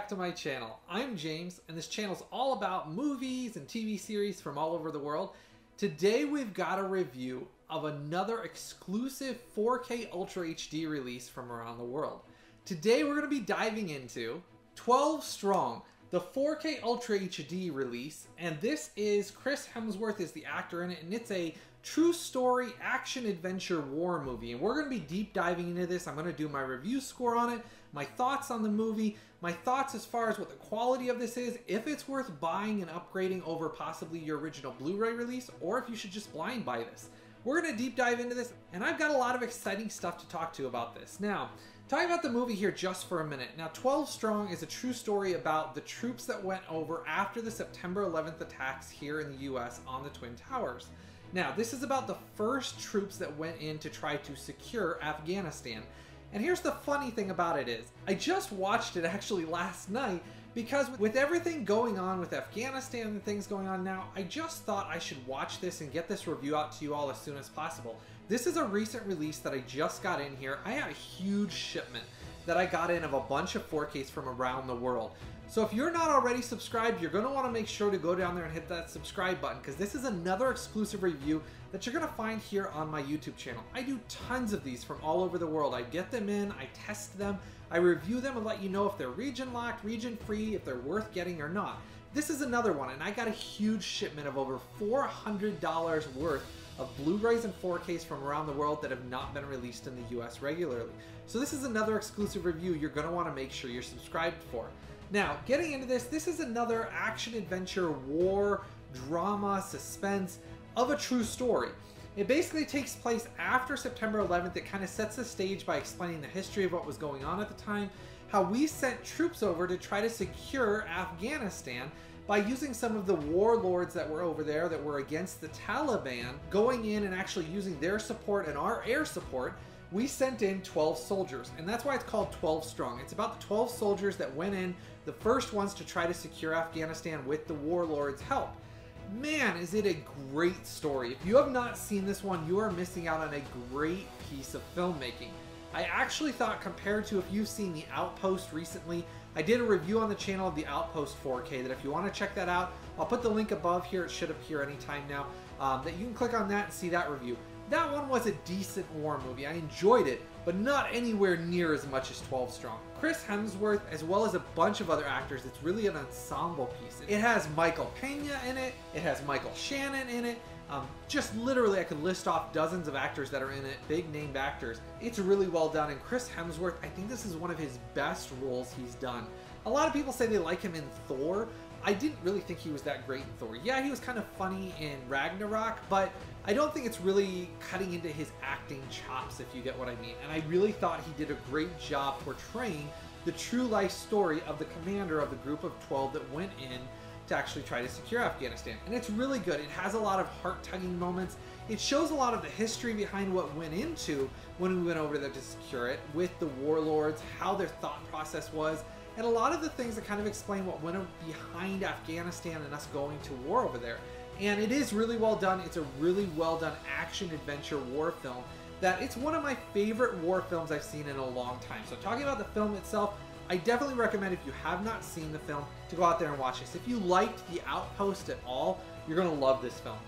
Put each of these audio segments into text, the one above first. back to my channel. I'm James, and this channel's all about movies and TV series from all over the world. Today we've got a review of another exclusive 4K Ultra HD release from around the world. Today we're going to be diving into 12 Strong, the 4K Ultra HD release, and this is Chris Hemsworth is the actor in it, and it's a true story action adventure war movie, and we're going to be deep diving into this. I'm going to do my review score on it, my thoughts on the movie, my thoughts as far as what the quality of this is, if it's worth buying and upgrading over possibly your original Blu-ray release, or if you should just blind buy this. We're going to deep dive into this, and I've got a lot of exciting stuff to talk to about this. Now, talking about the movie here just for a minute. Now, 12 Strong is a true story about the troops that went over after the September 11th attacks here in the US on the Twin Towers. Now, this is about the first troops that went in to try to secure Afghanistan. And here's the funny thing about it is, I just watched it actually last night because with everything going on with Afghanistan and things going on now, I just thought I should watch this and get this review out to you all as soon as possible. This is a recent release that I just got in here. I had a huge shipment that I got in of a bunch of 4Ks from around the world. So if you're not already subscribed, you're going to want to make sure to go down there and hit that subscribe button because this is another exclusive review that you're going to find here on my YouTube channel. I do tons of these from all over the world. I get them in, I test them, I review them and let you know if they're region locked, region free, if they're worth getting or not. This is another one, and I got a huge shipment of over $400 worth of Blu-rays and 4Ks from around the world that have not been released in the US regularly. So this is another exclusive review you're going to want to make sure you're subscribed for. Now, getting into this, this is another action-adventure, war, drama, suspense of a true story. It basically takes place after September 11th. It kind of sets the stage by explaining the history of what was going on at the time, how we sent troops over to try to secure Afghanistan by using some of the warlords that were over there that were against the Taliban, going in and actually using their support and our air support. We sent in 12 soldiers, and that's why it's called 12 Strong. It's about the 12 soldiers that went in, the first ones to try to secure Afghanistan with the warlords' help. Man, is it a great story. If you have not seen this one, you are missing out on a great piece of filmmaking. I actually thought, compared to if you've seen The Outpost recently, I did a review on the channel of The Outpost 4K that if you want to check that out, I'll put the link above here. It should appear anytime now, that you can click on that and see that review. That one was a decent war movie. I enjoyed it, but not anywhere near as much as 12 Strong. Chris Hemsworth, as well as a bunch of other actors, it's really an ensemble piece. It has Michael Pena in it. It has Michael Shannon in it. Just literally, I could list off dozens of actors that are in it, big named actors. It's really well done, and Chris Hemsworth, I think this is one of his best roles he's done. A lot of people say they like him in Thor. I didn't really think he was that great in Thor. Yeah, he was kind of funny in Ragnarok, but I don't think it's really cutting into his acting chops, if you get what I mean. And I really thought he did a great job portraying the true life story of the commander of the group of 12 that went in to actually try to secure Afghanistan. And it's really good. It has a lot of heart-tugging moments. It shows a lot of the history behind what went into when we went over there to secure it with the warlords, how their thought process was, and a lot of the things that kind of explain what went behind Afghanistan and us going to war over there. And it is really well done. It's a really well done action-adventure war film that it's one of my favorite war films I've seen in a long time. So talking about the film itself, I definitely recommend if you have not seen the film to go out there and watch this. If you liked The Outpost at all, you're going to love this film.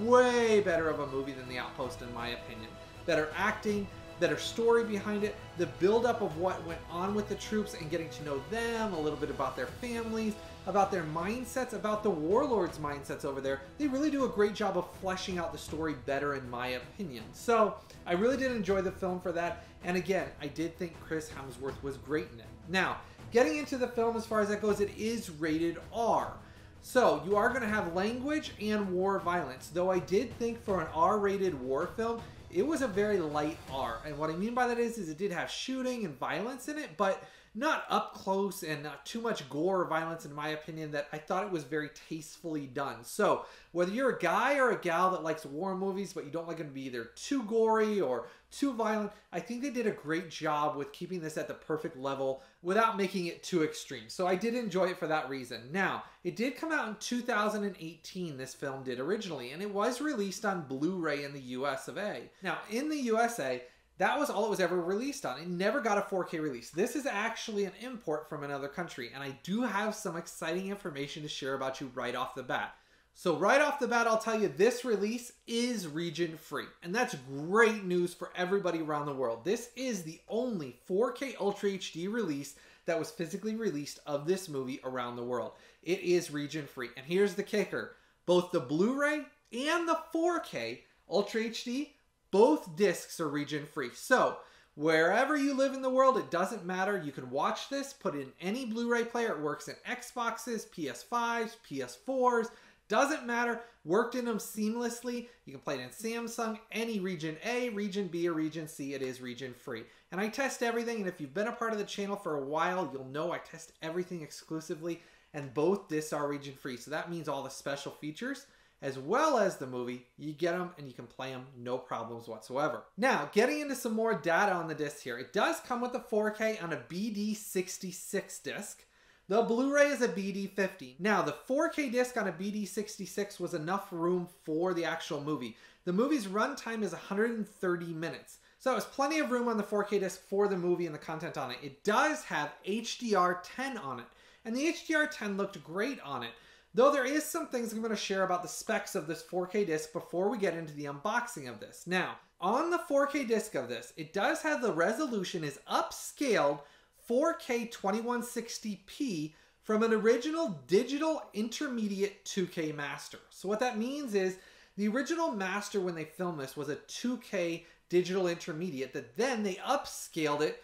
Way better of a movie than The Outpost in my opinion. Better acting, better story behind it, the buildup of what went on with the troops and getting to know them, a little bit about their families, about their mindsets, about the warlords' mindsets over there. They really do a great job of fleshing out the story better in my opinion. So I really did enjoy the film for that. And again, I did think Chris Hemsworth was great in it. Now, getting into the film as far as that goes, it is rated R. So you are going to have language and war violence, though I did think for an R-rated war film, it was a very light R. And what I mean by that is it did have shooting and violence in it, but not up close and not too much gore or violence in my opinion that I thought it was very tastefully done. So whether you're a guy or a gal that likes war movies, but you don't like them to be either too gory or too violent, I think they did a great job with keeping this at the perfect level without making it too extreme. So I did enjoy it for that reason. Now, it did come out in 2018, this film did originally, and it was released on Blu-ray in the US of A. Now, in the USA, That was all it was ever released on. It never got a 4K release. This is actually an import from another country, and I do have some exciting information to share about you right off the bat. So right off the bat, I'll tell you this release is region free, and that's great news for everybody around the world. This is the only 4K Ultra HD release that was physically released of this movie around the world. It is region free, and here's the kicker. Both the Blu-ray and the 4K Ultra HD, both discs are region free. So wherever you live in the world, it doesn't matter. You can watch this, put it in any Blu-ray player. It works in Xboxes, PS5s, PS4s. Doesn't matter. Worked in them seamlessly. You can play it in Samsung, any region A, region B, or region C. It is region free. And I test everything. And if you've been a part of the channel for a while, you'll know I test everything exclusively. And both discs are region free. So that means all the special features, as well as the movie, you get them and you can play them, no problems whatsoever. Now, getting into some more data on the disc here. It does come with a 4K on a BD66 disc. The Blu-ray is a BD-50. Now, the 4K disc on a BD-66 was enough room for the actual movie. The movie's runtime is 130 minutes. So it was plenty of room on the 4K disc for the movie and the content on it. It does have HDR10 on it, and the HDR10 looked great on it. Though there is some things I'm going to share about the specs of this 4K disc before we get into the unboxing of this. Now, on the 4K disc of this, it does have the resolution is upscaled 4K 2160p from an original digital intermediate 2K master. So what that means is the original master when they filmed this was a 2K digital intermediate that then they upscaled it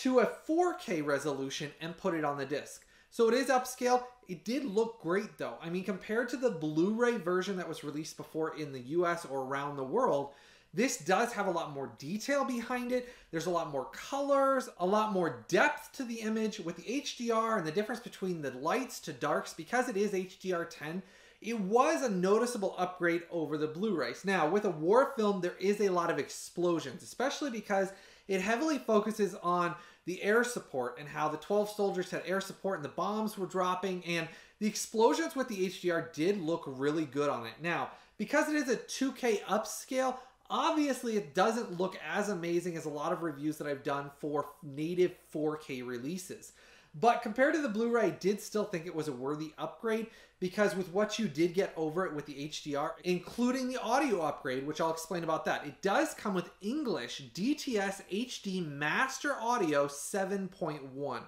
to a 4K resolution and put it on the disc. So it is upscaled. It did look great though. I mean, compared to the Blu-ray version that was released before in the US or around the world, this does have a lot more detail behind it. There's a lot more colors, a lot more depth to the image with the HDR and the difference between the lights to darks. Because it is HDR10, it was a noticeable upgrade over the Blu-rays. Now, with a war film, there is a lot of explosions, especially because it heavily focuses on the air support and how the 12 soldiers had air support and the bombs were dropping, and the explosions with the HDR did look really good on it. Now, because it is a 2K upscale, obviously it doesn't look as amazing as a lot of reviews that I've done for native 4K releases. But compared to the Blu-ray, I did still think it was a worthy upgrade, because with what you did get over it with the HDR, including the audio upgrade, which I'll explain about that, it does come with English DTS-HD Master Audio 7.1.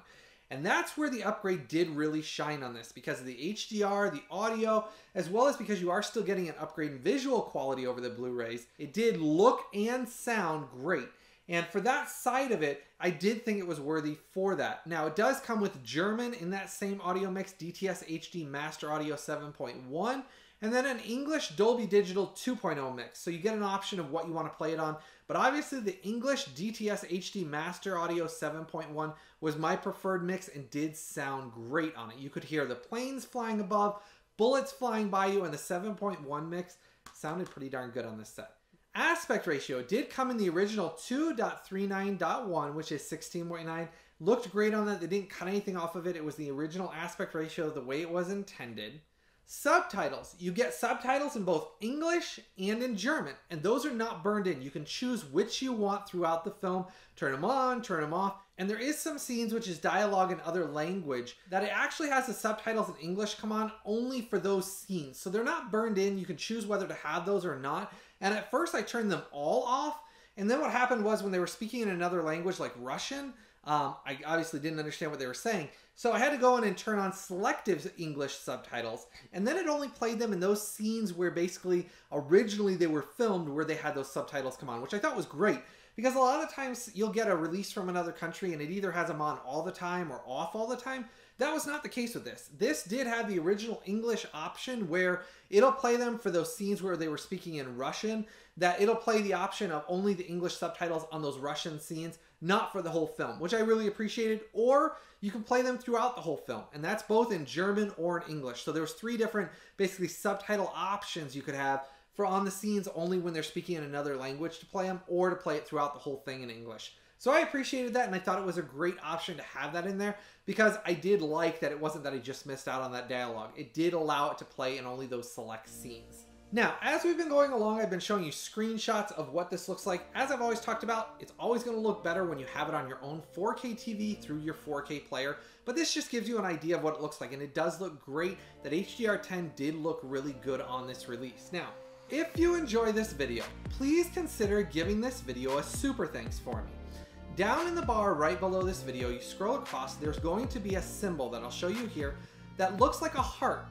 And that's where the upgrade did really shine on this, because of the HDR, the audio, as well as because you are still getting an upgrade in visual quality over the Blu-rays. It did look and sound great. And for that side of it, I did think it was worthy for that. Now, it does come with German in that same audio mix, DTS HD Master Audio 7.1, and then an English Dolby Digital 2.0 mix. So you get an option of what you want to play it on. But obviously, the English DTS HD Master Audio 7.1 was my preferred mix and did sound great on it. You could hear the planes flying above, bullets flying by you, and the 7.1 mix sounded pretty darn good on this set. Aspect ratio did come in the original 2.39.1, which is 16.9. Looked great on that. They didn't cut anything off of it. It was the original aspect ratio the way it was intended. Subtitles. You get subtitles in both English and in German, and those are not burned in. You can choose which you want throughout the film. Turn them on, turn them off. And there is some scenes, which is dialogue in other language, that it actually has the subtitles in English come on only for those scenes. So they're not burned in. You can choose whether to have those or not. And at first I turned them all off. And then what happened was when they were speaking in another language like Russian, I obviously didn't understand what they were saying. So I had to go in and turn on selective English subtitles. And then it only played them in those scenes where basically originally they were filmed, where they had those subtitles come on, which I thought was great. Because a lot of times you'll get a release from another country and it either has them on all the time or off all the time. That was not the case with this. This did have the original English option where it'll play them for those scenes where they were speaking in Russian, that it'll play the option of only the English subtitles on those Russian scenes, not for the whole film, which I really appreciated. Or you can play them throughout the whole film, and that's both in German or in English. So there was three different basically subtitle options you could have for on the scenes only when they're speaking in another language to play them, or to play it throughout the whole thing in English. So I appreciated that, and I thought it was a great option to have that in there, because I did like that it wasn't that I just missed out on that dialogue. It did allow it to play in only those select scenes. Now, as we've been going along, I've been showing you screenshots of what this looks like. As I've always talked about, it's always going to look better when you have it on your own 4K TV through your 4K player, but this just gives you an idea of what it looks like, and it does look great. That HDR10 did look really good on this release. Now, if you enjoy this video, please consider giving this video a super thanks for me. Down in the bar right below this video, you scroll across, there's going to be a symbol that I'll show you here that looks like a heart.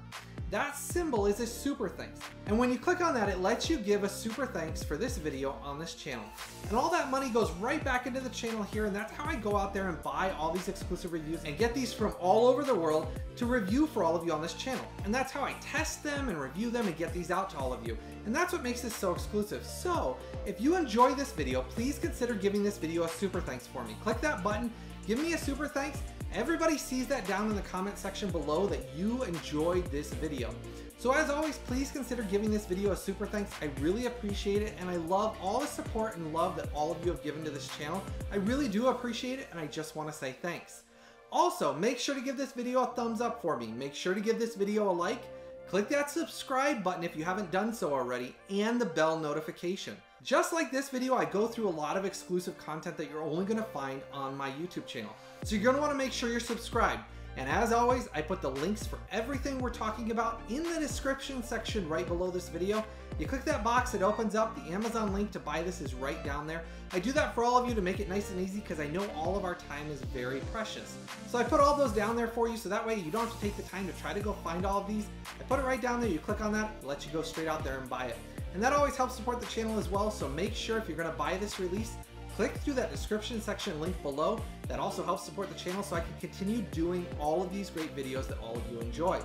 That symbol is a super thanks. And when you click on that, it lets you give a super thanks for this video on this channel. And all that money goes right back into the channel here, and that's how I go out there and buy all these exclusive reviews and get these from all over the world to review for all of you on this channel. And that's how I test them and review them and get these out to all of you. And that's what makes this so exclusive. So if you enjoy this video, please consider giving this video a super thanks for me. Click that button, give me a super thanks. Everybody sees that down in the comment section below that you enjoyed this video. So as always, please consider giving this video a super thanks. I really appreciate it, and I love all the support and love that all of you have given to this channel. I really do appreciate it, and I just want to say thanks. Also, make sure to give this video a thumbs up for me. Make sure to give this video a like. Click that subscribe button if you haven't done so already, and the bell notification. Just like this video, I go through a lot of exclusive content that you're only gonna find on my YouTube channel. So you're gonna wanna make sure you're subscribed. And as always, I put the links for everything we're talking about in the description section right below this video. You click that box, it opens up, the Amazon link to buy this is right down there. I do that for all of you to make it nice and easy because I know all of our time is very precious. So I put all those down there for you so that way you don't have to take the time to try to go find all of these. I put it right down there, you click on that, it lets you go straight out there and buy it. And that always helps support the channel as well, so make sure if you're gonna buy this release, click through that description section link below. That also helps support the channel so I can continue doing all of these great videos that all of you enjoy.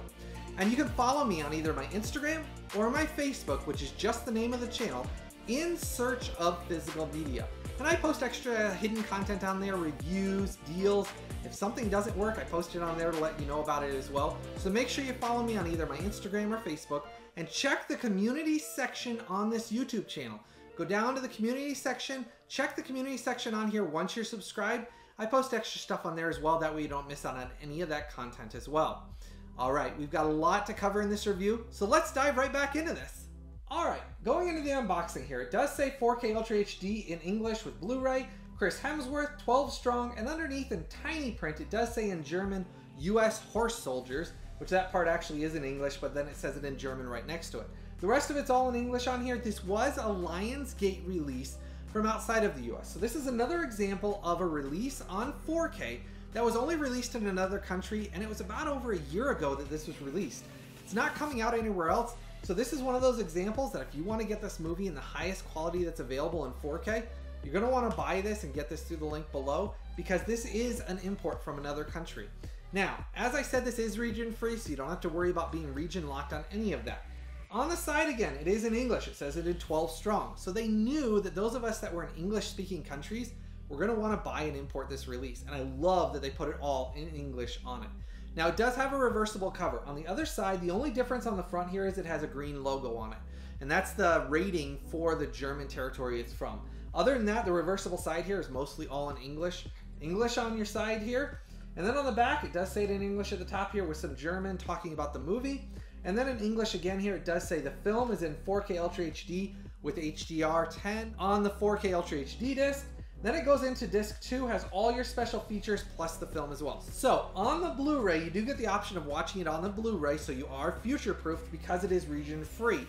And you can follow me on either my Instagram or my Facebook, which is just the name of the channel, In Search of Physical Media. And I post extra hidden content on there, reviews, deals. If something doesn't work, I post it on there to let you know about it as well. So make sure you follow me on either my Instagram or Facebook, and check the community section on this YouTube channel. Go down to the community section, check the community section on here once you're subscribed. I post extra stuff on there as well, that way you don't miss out on any of that content as well. All right, we've got a lot to cover in this review, so let's dive right back into this. All right, going into the unboxing here, it does say 4K Ultra HD in English with Blu-ray, Chris Hemsworth, 12 Strong, and underneath in tiny print, it does say in German, US Horse Soldiers, which that part actually is in English, but then it says it in German right next to it. The rest of it's all in English on here. This was a Lionsgate release from outside of the US. So this is another example of a release on 4K that was only released in another country, and it was about over a year ago that this was released. It's not coming out anywhere else. So this is one of those examples that if you want to get this movie in the highest quality that's available in 4K, you're going to want to buy this and get this through the link below because this is an import from another country. Now, as I said, this is region free, so you don't have to worry about being region locked on any of that. On the side again, it is in English. It says it in 12 Strong. So they knew that those of us that were in English-speaking countries were going to want to buy and import this release. And I love that they put it all in English on it. Now, it does have a reversible cover. On the other side, the only difference on the front here is it has a green logo on it. And that's the rating for the German territory it's from. Other than that, the reversible side here is mostly all in English. English on your side here. And then on the back, it does say it in English at the top here with some German talking about the movie. And then in English again here, it does say the film is in 4K Ultra HD with HDR10 on the 4K Ultra HD disc. Then it goes into disc 2, has all your special features plus the film as well. So on the Blu-ray, you do get the option of watching it on the Blu-ray, so you are future-proofed because it is region free.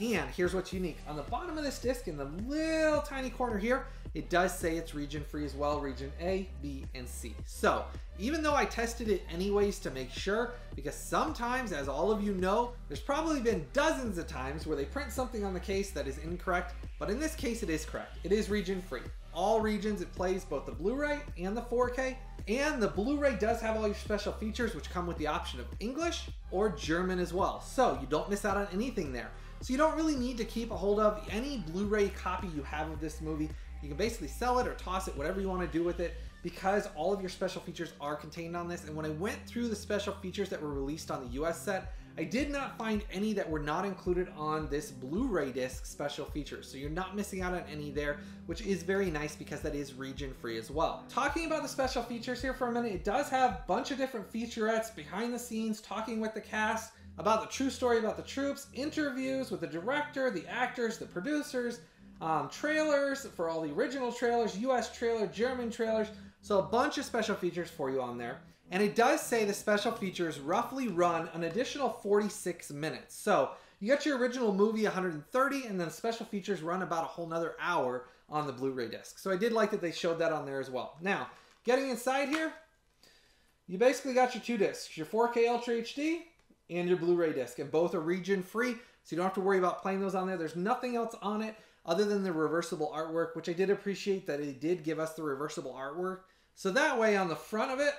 And here's what's unique. On the bottom of this disc in the little tiny corner here, it does say it's region free as well, region A, B, and C. So even though I tested it anyways to make sure, because sometimes, as all of you know, there's probably been dozens of times where they print something on the case that is incorrect, but in this case it is correct. It is region free. All regions, it plays both the Blu-ray and the 4K, and the Blu-ray does have all your special features which come with the option of English or German as well. So you don't miss out on anything there. So you don't really need to keep a hold of any Blu-ray copy you have of this movie. You can basically sell it or toss it, whatever you want to do with it, because all of your special features are contained on this. And when I went through the special features that were released on the US set, I did not find any that were not included on this Blu-ray disc special features. So you're not missing out on any there, which is very nice because that is region free as well. Talking about the special features here for a minute, it does have a bunch of different featurettes, behind the scenes, talking with the cast, about the true story about the troops, interviews with the director, the actors, the producers, trailers for all the original trailers, US trailer, German trailers. So a bunch of special features for you on there. And it does say the special features roughly run an additional 46 minutes. So you got your original movie 130, and then special features run about a whole nother hour on the Blu-ray disc. So I did like that they showed that on there as well. Now, getting inside here, you basically got your two discs, your 4K Ultra HD and your Blu-ray disc, and both are region-free, so you don't have to worry about playing those on there. There's nothing else on it other than the reversible artwork, which I did appreciate that it did give us the reversible artwork. So that way on the front of it,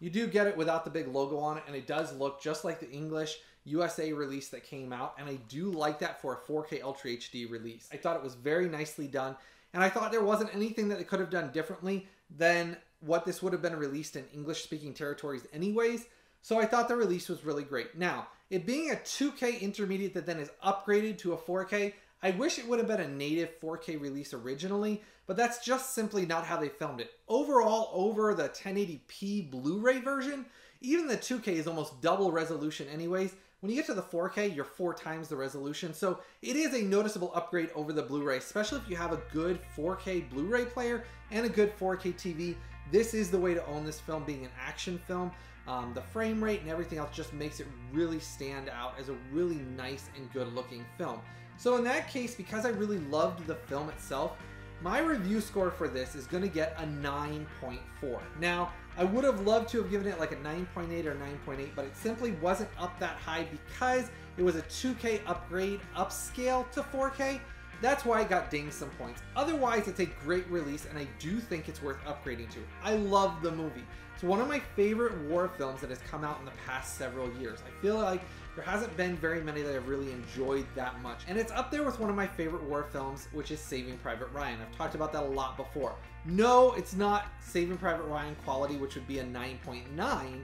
you do get it without the big logo on it, and it does look just like the English USA release that came out, and I do like that for a 4K Ultra HD release. I thought it was very nicely done, and I thought there wasn't anything that they could have done differently than what this would have been released in English-speaking territories anyways, so I thought the release was really great. Now, it being a 2K intermediate that then is upgraded to a 4K, I wish it would have been a native 4K release originally, but that's just simply not how they filmed it. Overall, over the 1080p Blu-ray version, even the 2K is almost double resolution anyways. When you get to the 4K, you're 4 times the resolution, so it is a noticeable upgrade over the Blu-ray, especially if you have a good 4K Blu-ray player and a good 4K TV. This is the way to own this film, being an action film. The frame rate and everything else just makes it really stand out as a really nice and good looking film. So in that case, because I really loved the film itself, my review score for this is going to get a 9.4. Now, I would have loved to have given it like a 9.8 or 9.8, but it simply wasn't up that high because it was a 2K upgrade upscale to 4K. That's why I got dinged some points. Otherwise, it's a great release, and I do think it's worth upgrading to. I love the movie. It's one of my favorite war films that has come out in the past several years. I feel like there hasn't been very many that I've really enjoyed that much. And it's up there with one of my favorite war films, which is Saving Private Ryan. I've talked about that a lot before. No, it's not Saving Private Ryan quality, which would be a 9.9,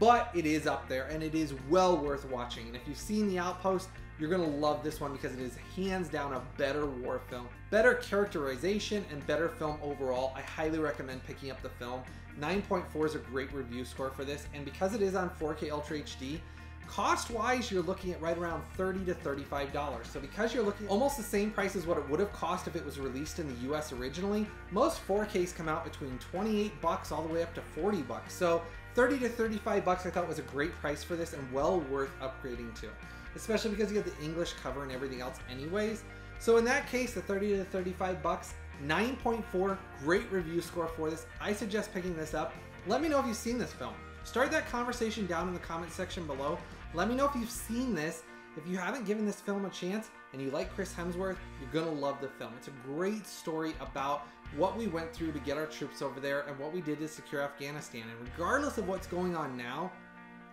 but it is up there, and it is well worth watching. And if you've seen The Outpost, you're gonna love this one because it is hands down a better war film. Better characterization and better film overall. I highly recommend picking up the film. 9.4 is a great review score for this, and because it is on 4K Ultra HD, cost-wise, you're looking at right around $30 to $35. So because you're looking at almost the same price as what it would have cost if it was released in the US originally, most 4Ks come out between $28 all the way up to $40. So $30 to $35 I thought was a great price for this and well worth upgrading to, especially because you get the English cover and everything else anyways. So in that case, the $30 to $35, 9.4, great review score for this. I suggest picking this up. Let me know if you've seen this film. Start that conversation down in the comment section below. Let me know if you've seen this. If you haven't given this film a chance and you like Chris Hemsworth, you're gonna love the film. It's a great story about what we went through to get our troops over there and what we did to secure Afghanistan. And regardless of what's going on now,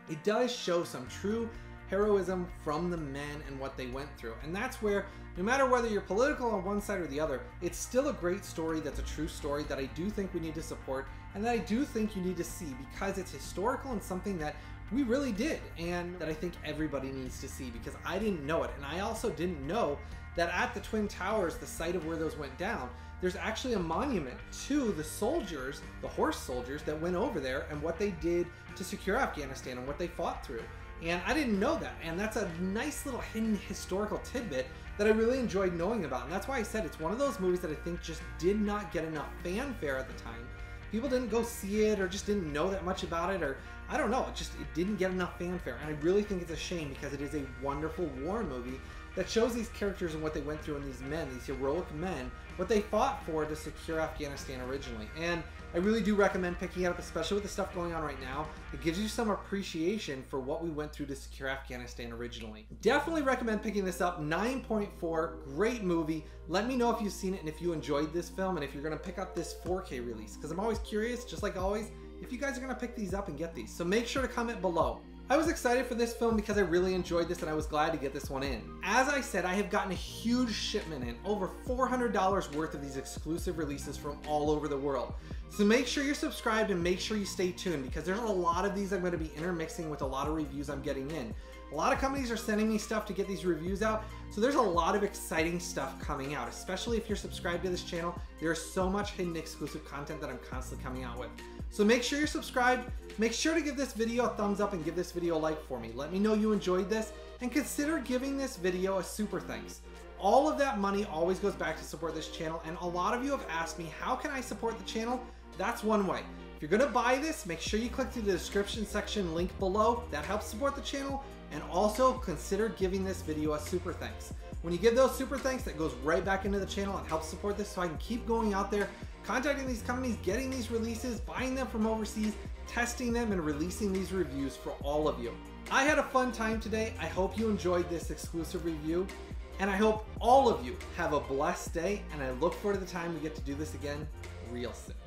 it does show some true heroism from the men and what they went through. And that's where, no matter whether you're political on one side or the other, it's still a great story that's a true story that I do think we need to support and that I do think you need to see because it's historical and something that we really did and that I think everybody needs to see because I didn't know it. And I also didn't know that at the Twin Towers, the site of where those went down, there's actually a monument to the soldiers, the horse soldiers that went over there and what they did to secure Afghanistan and what they fought through. And I didn't know that, and that's a nice little hidden historical tidbit that I really enjoyed knowing about. And that's why I said it's one of those movies that I think just did not get enough fanfare at the time. People didn't go see it or just didn't know that much about it, or I don't know, it didn't get enough fanfare. And I really think it's a shame because it is a wonderful war movie that shows these characters and what they went through and these men, these heroic men, what they fought for to secure Afghanistan originally. And I really do recommend picking it up, especially with the stuff going on right now. It gives you some appreciation for what we went through to secure Afghanistan originally. Definitely recommend picking this up. 9.4, great movie. Let me know if you've seen it and if you enjoyed this film and if you're gonna pick up this 4K release, because I'm always curious, just like always, if you guys are gonna pick these up and get these. So make sure to comment below. I was excited for this film because I really enjoyed this and I was glad to get this one in. As I said, I have gotten a huge shipment in, over $400 worth of these exclusive releases from all over the world. So make sure you're subscribed and make sure you stay tuned because there's a lot of these I'm going to be intermixing with a lot of reviews I'm getting in. A lot of companies are sending me stuff to get these reviews out, so there's a lot of exciting stuff coming out, especially if you're subscribed to this channel. There's so much hidden exclusive content that I'm constantly coming out with. So make sure you're subscribed, make sure to give this video a thumbs up and give this video a like for me. Let me know you enjoyed this and consider giving this video a super thanks. All of that money always goes back to support this channel, and a lot of you have asked me, how can I support the channel? That's one way. If you're gonna buy this, make sure you click through the description section link below. That helps support the channel, and also consider giving this video a super thanks. When you give those super thanks, that goes right back into the channel and helps support this so I can keep going out there, contacting these companies, getting these releases, buying them from overseas, testing them, and releasing these reviews for all of you. I had a fun time today. I hope you enjoyed this exclusive review, and I hope all of you have a blessed day, and I look forward to the time we get to do this again real soon.